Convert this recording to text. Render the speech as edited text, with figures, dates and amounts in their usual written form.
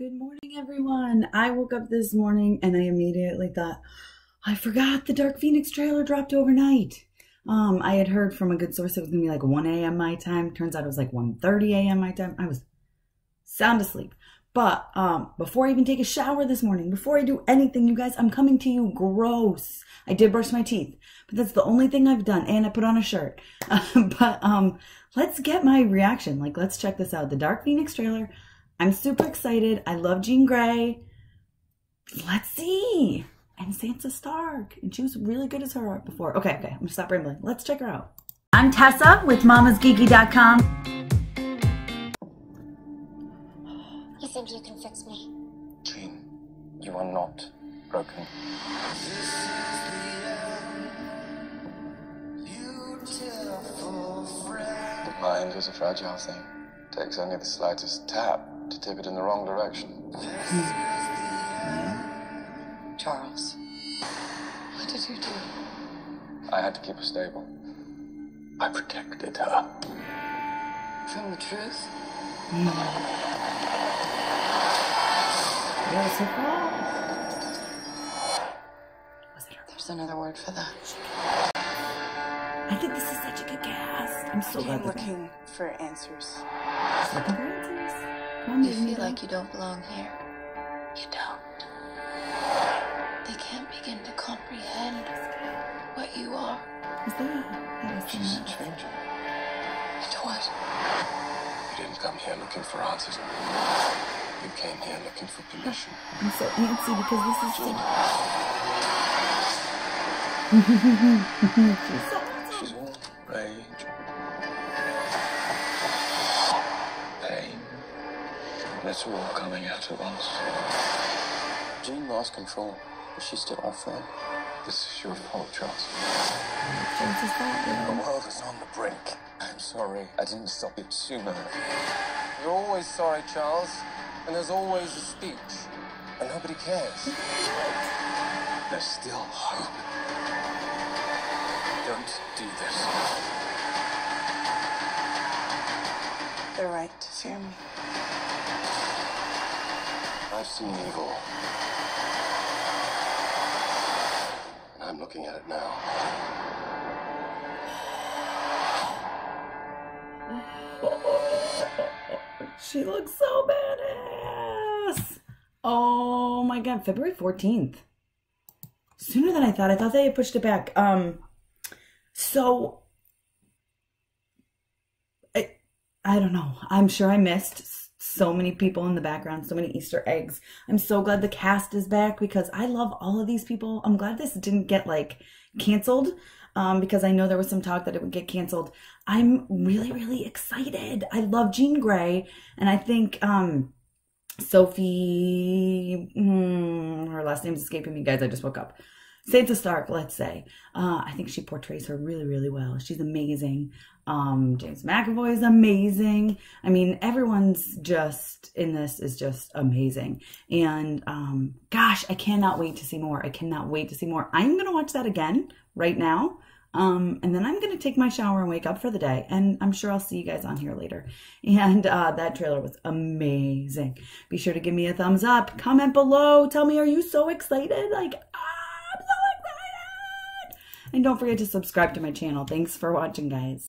Good morning, everyone. I woke up this morning and I immediately thought, I forgot the Dark Phoenix trailer dropped overnight. I had heard from a good source it was going to be like 1 a.m. my time. Turns out it was like 1:30 a.m. my time. I was sound asleep. But before I even take a shower this morning, before I do anything, you guys, I'm coming to you gross. I did brush my teeth, but that's the only thing I've done. And I put on a shirt. But let's get my reaction. Like, let's check this out. The Dark Phoenix trailer. I'm super excited. I love Jean Grey. Let's see. And Sansa Stark. And she was really good as her before. Okay, I'm gonna stop rambling. Let's check her out. I'm Tessa with mamasgeeky.com. You think you can fix me? Jean, you are not broken. The mind is a fragile thing. Takes only the slightest tap to tip it in the wrong direction. Charles, what did you do? I had to keep her stable. I protected her. From the truth? Yes, it was. There's another word for that. I think this is such a good cast. I'm so glad. Looking for answers. Looking for answers? You feel like you don't belong here. You don't. They can't begin to comprehend what you are. Is that she's a stranger? And what? You didn't come here looking for answers. You came here looking for permission. I'm so antsy because this is so. She's all rage, pain, and it's all coming out at once. Jean lost control, but she's still our friend. This is your fault, Charles. The world is on the brink. I'm sorry, I didn't stop it sooner. You're always sorry, Charles, and there's always a speech, and nobody cares. There's still hope. Don't do this. They're right to fear me. I've seen evil. And I'm looking at it now. She looks so badass. Oh my God, February 14th. Sooner than I thought. I thought they had pushed it back. So, I don't know. I'm sure I missed so many people in the background, so many Easter eggs. I'm so glad the cast is back because I love all of these people. I'm glad this didn't get, like, canceled because I know there was some talk that it would get canceled. I'm really, really excited. I love Jean Grey, and I think Sophie, her last name's escaping me, guys. I just woke up. Sansa Stark, let's say. I think she portrays her really, really well. She's amazing. James McAvoy is amazing. I mean, everyone's just in this is just amazing. And gosh, I cannot wait to see more. I cannot wait to see more. I'm going to watch that again right now. And then I'm going to take my shower and wake up for the day. And I'm sure I'll see you guys on here later. And that trailer was amazing. Be sure to give me a thumbs up. Comment below. Tell me, are you so excited? Like, and don't forget to subscribe to my channel. Thanks for watching, guys.